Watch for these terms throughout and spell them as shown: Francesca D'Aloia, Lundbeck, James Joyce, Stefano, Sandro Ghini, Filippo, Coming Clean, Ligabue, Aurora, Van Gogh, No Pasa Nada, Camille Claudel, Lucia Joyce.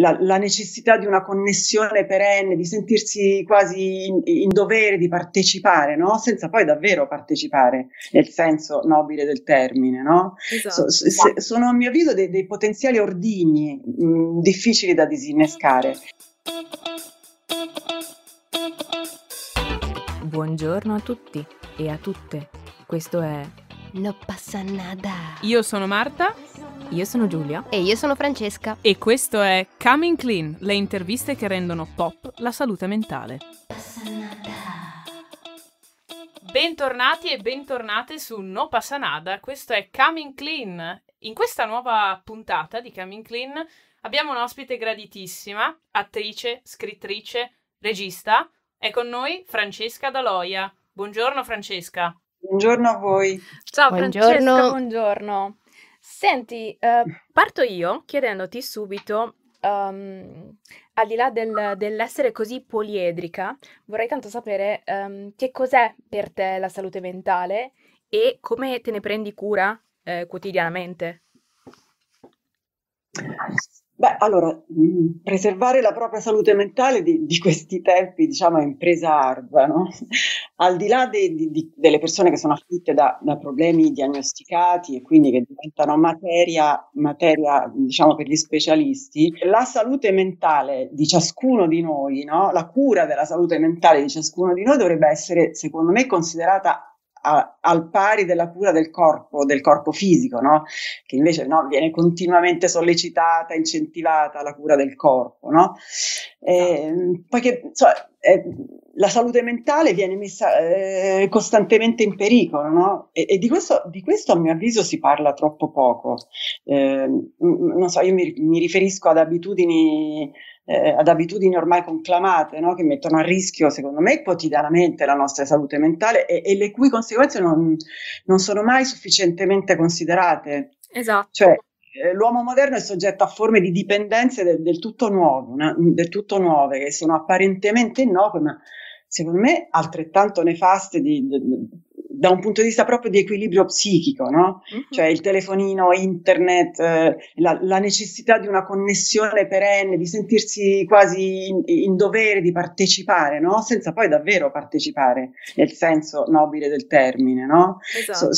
la necessità di una connessione perenne, di sentirsi quasi in dovere di partecipare, no? Senza poi davvero partecipare, nel senso nobile del termine, no? Esatto. Sono a mio avviso dei potenziali ordigni difficili da disinnescare. Buongiorno a tutti e a tutte, questo è No Pasa Nada. Io sono Marta. Io sono Giulia. E io sono Francesca. E questo è Coming Clean, le interviste che rendono pop la salute mentale. Bentornati e bentornate su No Pasa Nada, questo è Coming Clean. In questa nuova puntata di Coming Clean abbiamo un'ospite graditissima, attrice, scrittrice, regista. È con noi Francesca D'Aloia. Buongiorno Francesca. Buongiorno a voi. Ciao Francesca, buongiorno. Senti, parto io chiedendoti subito, al di là dell'essere così poliedrica, vorrei tanto sapere che cos'è per te la salute mentale e come te ne prendi cura quotidianamente? Beh, allora, preservare la propria salute mentale di questi tempi, diciamo, è impresa ardua, no? Al di là delle persone che sono afflitte da problemi diagnosticati e quindi che diventano materia, diciamo, per gli specialisti, la salute mentale di ciascuno di noi, no? La cura della salute mentale di ciascuno di noi dovrebbe essere, secondo me, considerata al pari della cura del corpo fisico, no? Che invece no, viene continuamente sollecitata, incentivata la cura del corpo, no? Poiché insomma, la salute mentale viene messa costantemente in pericolo, no? E di questo a mio avviso si parla troppo poco. Non so, io mi riferisco ad abitudini ormai conclamate, no? Che mettono a rischio, secondo me, quotidianamente la nostra salute mentale e le cui conseguenze non sono mai sufficientemente considerate. Esatto. Cioè, l'uomo moderno è soggetto a forme di dipendenze del tutto nuove, che sono apparentemente innocue, ma secondo me altrettanto nefaste da un punto di vista proprio di equilibrio psichico, no? Mm-hmm. Cioè il telefonino, internet, la necessità di una connessione perenne, di sentirsi quasi in dovere di partecipare, no? Senza poi davvero partecipare, nel senso nobile del termine, no? Esatto.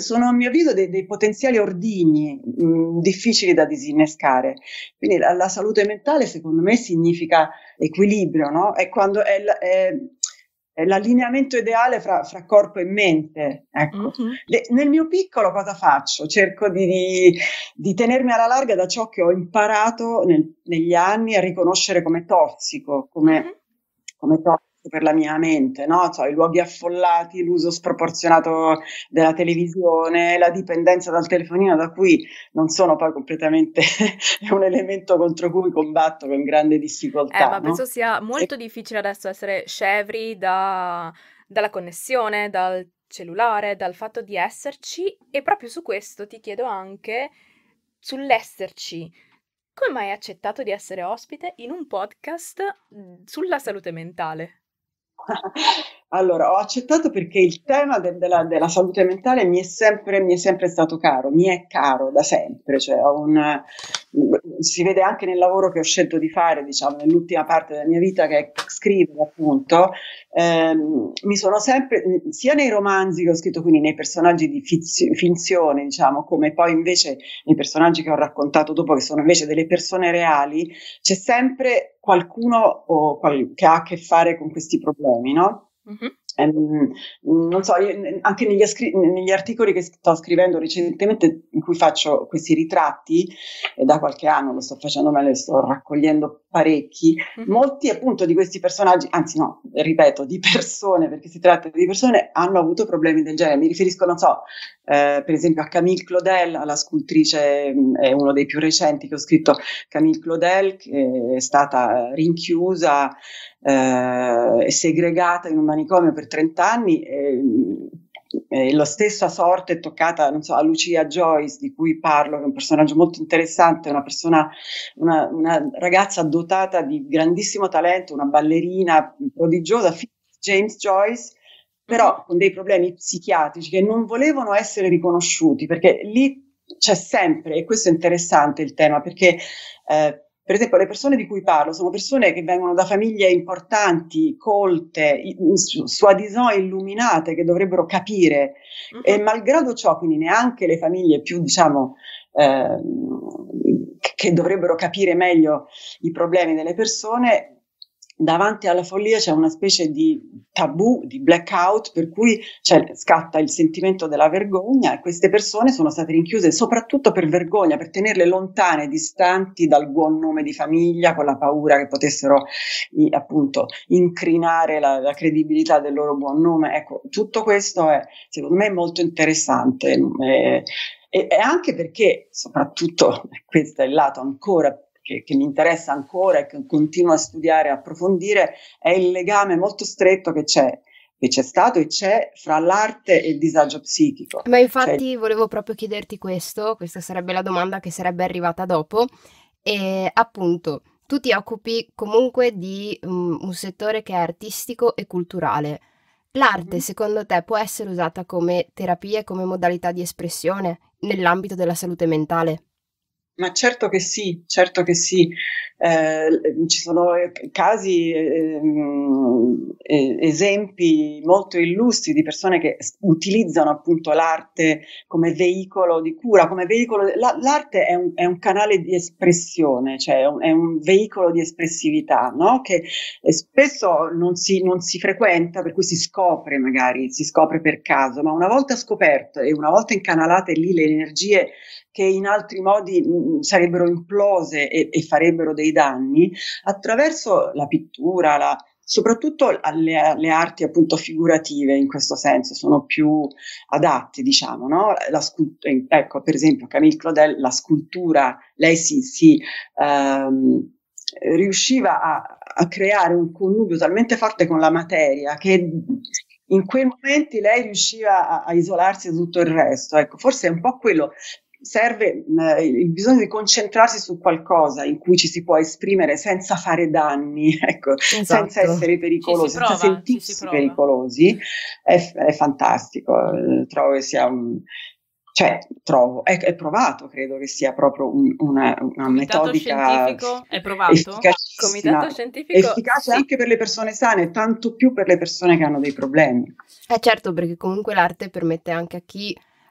Sono a mio avviso dei potenziali ordigni difficili da disinnescare. Quindi la salute mentale, secondo me, significa equilibrio, no? È quando l'allineamento ideale fra corpo e mente, ecco. Mm-hmm. Nel mio piccolo cosa faccio? Cerco di tenermi alla larga da ciò che ho imparato negli anni a riconoscere come tossico, come tossico per la mia mente, no? Cioè, i luoghi affollati, l'uso sproporzionato della televisione, la dipendenza dal telefonino, da cui non sono poi completamente è un elemento contro cui combatto con grande difficoltà. Ma no? Penso sia molto difficile adesso essere scevri dalla connessione, dal cellulare, dal fatto di esserci, e proprio su questo ti chiedo anche sull'esserci. Come mai hai accettato di essere ospite in un podcast sulla salute mentale? Allora, ho accettato perché il tema della salute mentale mi è sempre stato caro, mi è caro da sempre, cioè si vede anche nel lavoro che ho scelto di fare, diciamo, nell'ultima parte della mia vita, che è scrivere, appunto. Mi sono sempre, sia nei romanzi che ho scritto, quindi nei personaggi di finzione, diciamo, come poi invece nei personaggi che ho raccontato dopo, che sono invece delle persone reali, c'è sempre qualcuno che ha a che fare con questi problemi, no? Mm-hmm. Non so, anche negli articoli che sto scrivendo recentemente, in cui faccio questi ritratti, e da qualche anno lo sto facendo, ma ne sto raccogliendo parecchi. Mm-hmm. Molti appunto di questi personaggi, anzi no, ripeto, di persone, perché si tratta di persone, hanno avuto problemi del genere. Mi riferisco, non so, per esempio a Camille Claudel, la scultrice, è uno dei più recenti che ho scritto. Camille Claudel, che è stata rinchiusa, segregata in un manicomio per 30 anni, e la stessa sorte è toccata, non so, a Lucia Joyce, di cui parlo, che è un personaggio molto interessante, una ragazza dotata di grandissimo talento, una ballerina prodigiosa, James Joyce, però con dei problemi psichiatrici che non volevano essere riconosciuti, perché lì c'è sempre, e questo è interessante il tema, perché Per esempio, le persone di cui parlo sono persone che vengono da famiglie importanti, colte, a disò illuminate, che dovrebbero capire. Uh-huh. E malgrado ciò, quindi neanche le famiglie più, diciamo, che dovrebbero capire meglio i problemi delle persone, davanti alla follia c'è una specie di tabù, di blackout, per cui scatta il sentimento della vergogna, e queste persone sono state rinchiuse soprattutto per vergogna, per tenerle lontane, distanti dal buon nome di famiglia, con la paura che potessero appunto incrinare la credibilità del loro buon nome. Ecco, tutto questo è, secondo me, molto interessante, e anche perché, soprattutto, questo è il lato ancora più che mi interessa ancora e che continuo a studiare e approfondire, è il legame molto stretto che c'è stato e c'è fra l'arte e il disagio psichico. Ma infatti volevo proprio chiederti questo, questa sarebbe la domanda che sarebbe arrivata dopo, e appunto tu ti occupi comunque di un settore che è artistico e culturale. L'arte, secondo te, può essere usata come terapia e come modalità di espressione nell'ambito della salute mentale? Ma certo che sì, certo che sì. Ci sono casi, esempi molto illustri di persone che utilizzano appunto l'arte come veicolo di cura, come veicolo. L'arte è un canale di espressione, cioè è un veicolo di espressività, no? Che spesso non si frequenta, per cui si scopre, magari si scopre per caso, ma una volta scoperto e una volta incanalate lì le energie che in altri modi sarebbero implose e farebbero dei danni, attraverso la pittura, soprattutto le arti appunto figurative, in questo senso sono più adatte, diciamo, no? Ecco, per esempio, Camille Claudel, la scultura, lei riusciva a creare un connubio talmente forte con la materia che in quei momenti lei riusciva a isolarsi da tutto il resto. Ecco, forse è un po' quello. Serve il bisogno di concentrarsi su qualcosa in cui ci si può esprimere senza fare danni, ecco, esatto. Senza essere pericolosi, senza sentirsi pericolosi, è fantastico. Trovo che sia è provato, credo che sia proprio una metodica efficace sì. Anche per le persone sane, tanto più per le persone che hanno dei problemi. Certo, perché comunque l'arte permette anche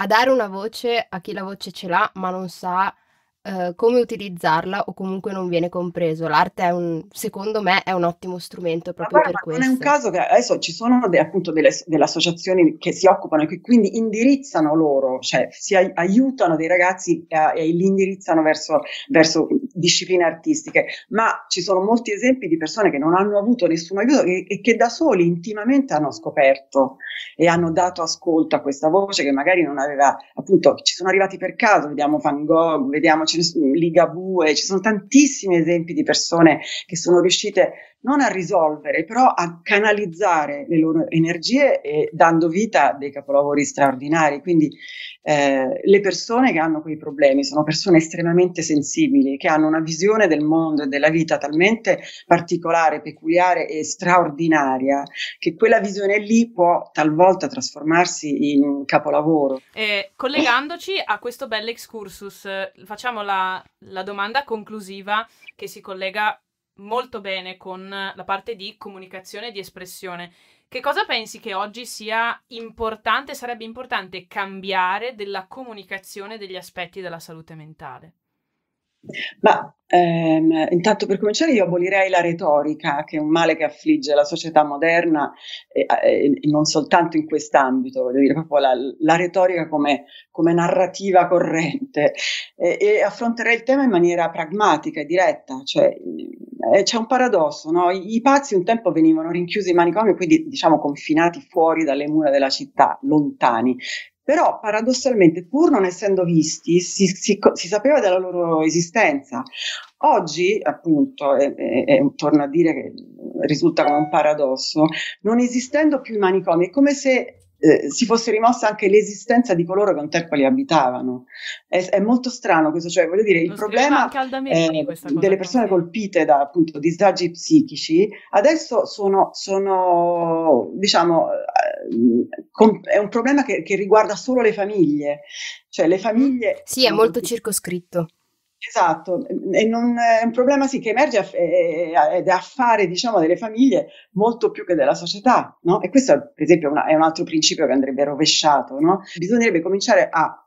a dare una voce a chi la voce ce l'ha ma non sa come utilizzarla, o comunque non viene compreso. L'arte secondo me è un ottimo strumento proprio per questo. Non è un caso che adesso ci sono delle associazioni che si occupano e che quindi indirizzano loro, cioè si aiutano dei ragazzi e li indirizzano verso discipline artistiche, ma ci sono molti esempi di persone che non hanno avuto nessun aiuto e che da soli intimamente hanno scoperto e hanno dato ascolto a questa voce che magari non aveva, appunto ci sono arrivati per caso, vediamo Van Gogh, vediamo Ligabue, ci sono tantissimi esempi di persone che sono riuscite non a risolvere, però a canalizzare le loro energie e dando vita a dei capolavori straordinari. Quindi le persone che hanno quei problemi sono persone estremamente sensibili, che hanno una visione del mondo e della vita talmente particolare, peculiare e straordinaria, che quella visione lì può talvolta trasformarsi in capolavoro. Collegandoci a questo bell'excursus, facciamo la domanda conclusiva che si collega molto bene con la parte di comunicazione e di espressione. Che cosa pensi che oggi sarebbe importante cambiare della comunicazione degli aspetti della salute mentale? Ma intanto, per cominciare, io abolirei la retorica, che è un male che affligge la società moderna, e non soltanto in quest'ambito, voglio dire proprio la retorica come narrativa corrente, e affronterei il tema in maniera pragmatica e diretta. Cioè, c'è un paradosso, no? I pazzi un tempo venivano rinchiusi in manicomi, quindi diciamo confinati fuori dalle mura della città, lontani. Però paradossalmente, pur non essendo visti, si sapeva della loro esistenza. Oggi, appunto, torno a dire che risulta come un paradosso, non esistendo più i manicomi, è come se si fosse rimossa anche l'esistenza di coloro che un tempo li abitavano. È molto strano questo, cioè voglio dire, il problema delle persone colpite da appunto disagi psichici adesso sono diciamo è un problema che riguarda solo le famiglie, cioè le famiglie. Sì, è molto circoscritto. Esatto, e è un problema sì che emerge ed è affare, diciamo, delle famiglie molto più che della società, no? E questo, per esempio, è un altro principio che andrebbe rovesciato, no? Bisognerebbe cominciare a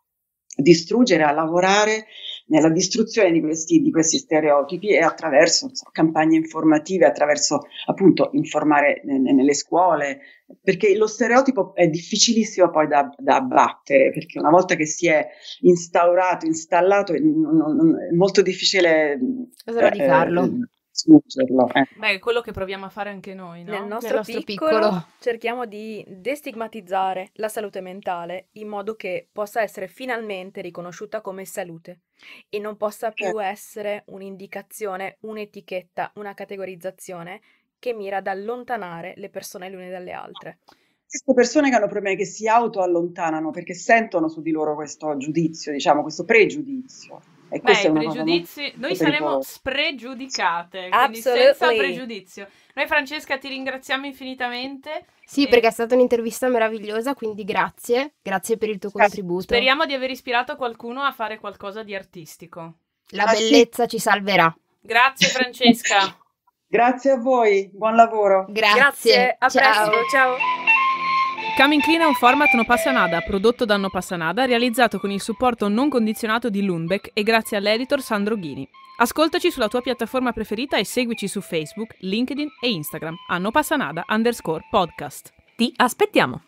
distruggere, a lavorare nella distruzione di questi stereotipi e attraverso campagne informative, attraverso appunto informare nelle scuole, perché lo stereotipo è difficilissimo poi da abbattere, perché una volta che si è installato, è molto difficile radicarlo. Beh, quello che proviamo a fare anche noi, no? Nel nostro piccolo cerchiamo di destigmatizzare la salute mentale in modo che possa essere finalmente riconosciuta come salute e non possa più essere un'indicazione, un'etichetta, una categorizzazione che mira ad allontanare le persone le une dalle altre. Queste persone che hanno problemi, che si autoallontanano perché sentono su di loro questo giudizio, diciamo, questo pregiudizio. Beh, i pregiudizi, noi saremo spregiudicate, quindi senza pregiudizio. Noi, Francesca, ti ringraziamo infinitamente. Sì, perché è stata un'intervista meravigliosa, quindi grazie per il tuo contributo. Speriamo di aver ispirato qualcuno a fare qualcosa di artistico. La bellezza ci salverà. Grazie, Francesca. Grazie a voi, buon lavoro. Grazie. A presto, ciao. Coming Clean è un format No Pasa Nada, prodotto da No Pasa Nada, realizzato con il supporto non condizionato di Lundbeck e grazie all'editor Sandro Ghini. Ascoltaci sulla tua piattaforma preferita e seguici su Facebook, LinkedIn e Instagram a No Pasa Nada _podcast. Ti aspettiamo!